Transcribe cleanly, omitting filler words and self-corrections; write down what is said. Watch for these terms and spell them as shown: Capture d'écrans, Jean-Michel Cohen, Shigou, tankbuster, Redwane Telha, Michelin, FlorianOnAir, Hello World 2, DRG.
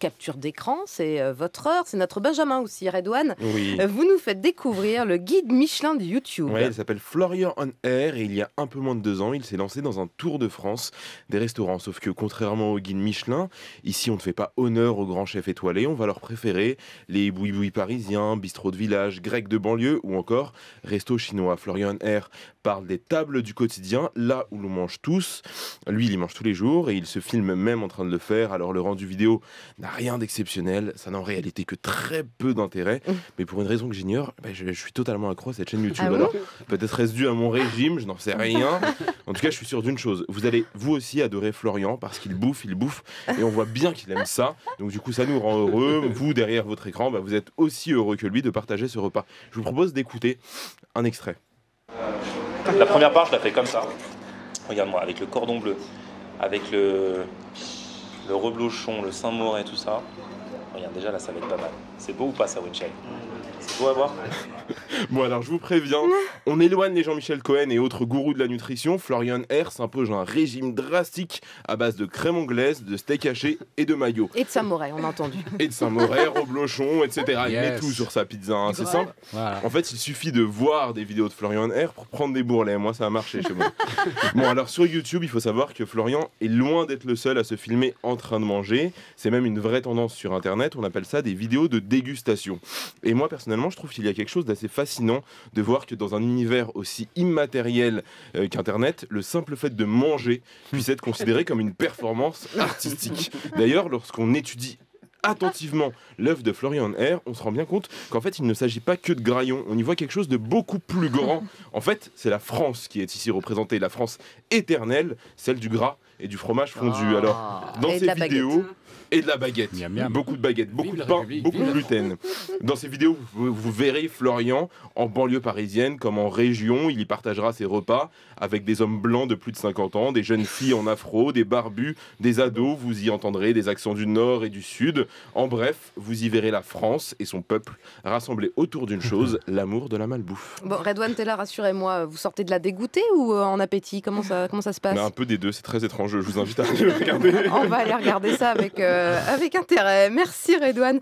Capture d'écran, c'est votre heure, c'est notre Benjamin aussi, Redwane. Oui. Vous nous faites découvrir le guide Michelin de YouTube. Oui, il s'appelle FlorianOnAir et il y a un peu moins de 2 ans, il s'est lancé dans un tour de France des restaurants. Sauf que contrairement au guide Michelin, ici on ne fait pas honneur aux grands chefs étoilés, on va leur préférer les boui-boui parisiens, bistrots de village, grecs de banlieue ou encore restos chinois. FlorianOnAir parle des tables du quotidien, là où l'on mange tous. Lui, il y mange tous les jours et il se filme même en train de le faire, alors le rendu vidéo n'a rien d'exceptionnel, ça n'a en réalité que très peu d'intérêt, mais pour une raison que j'ignore, je suis totalement accro à cette chaîne YouTube. Alors peut-être est-ce dû à mon régime, je n'en sais rien. En tout cas, je suis sûr d'une chose, vous allez vous aussi adorer Florian parce qu'il bouffe, et on voit bien qu'il aime ça. Donc du coup, ça nous rend heureux. Vous, derrière votre écran, vous êtes aussi heureux que lui de partager ce repas. Je vous propose d'écouter un extrait. La première part, je la fais comme ça. Regarde-moi, avec le cordon bleu, avec le reblochon, le Saint-Maur et tout ça. Regarde, déjà là, ça va être pas mal. C'est beau ou pas ça, Winchell? C'est beau à voir. Bon, alors je vous préviens, on éloigne les Jean-Michel Cohen et autres gourous de la nutrition. FlorianOnAir s'impose un régime drastique à base de crème anglaise, de steak haché et de maillot. Et de Saint-Maur, on a entendu. Et de Saint-Maur, reblochon, etc. Yes. Il met tout sur sa pizza, hein. C'est simple. Voilà. En fait, il suffit de voir des vidéos de FlorianOnAir pour prendre des bourrelets. Moi, ça a marché chez moi. Bon, alors sur YouTube, il faut savoir que Florian est loin d'être le seul à se filmer en train de manger. C'est même une vraie tendance sur Internet. On appelle ça des vidéos de dégustation. Et moi, personnellement, je trouve qu'il y a quelque chose d'assez fascinant de voir que dans un univers aussi immatériel qu'Internet, le simple fait de manger puisse être considéré comme une performance artistique. D'ailleurs, lorsqu'on étudie attentivement l'œuvre de FlorianOnAir, on se rend bien compte qu'en fait il ne s'agit pas que de graillons, on y voit quelque chose de beaucoup plus grand. En fait, c'est la France qui est ici représentée, la France éternelle, celle du gras et du fromage fondu. Oh. Alors, dans ces vidéos, et de la baguette, miam, miam. Beaucoup de baguettes, beaucoup de pain, beaucoup de gluten. Dans ces vidéos, vous verrez Florian en banlieue parisienne comme en région, il y partagera ses repas avec des hommes blancs de plus de 50 ans, des jeunes filles en afro, des barbus, des ados, vous y entendrez des accents du nord et du sud. En bref, vous y verrez la France et son peuple rassemblés autour d'une chose, l'amour de la malbouffe. Bon, Redwane Telha, rassurez-moi, vous sortez de la dégoûtée ou en appétit? Comment ça se passe? Un peu des deux, c'est très étrange, je vous invite à aller regarder. On va aller regarder ça avec intérêt. Merci Redwane.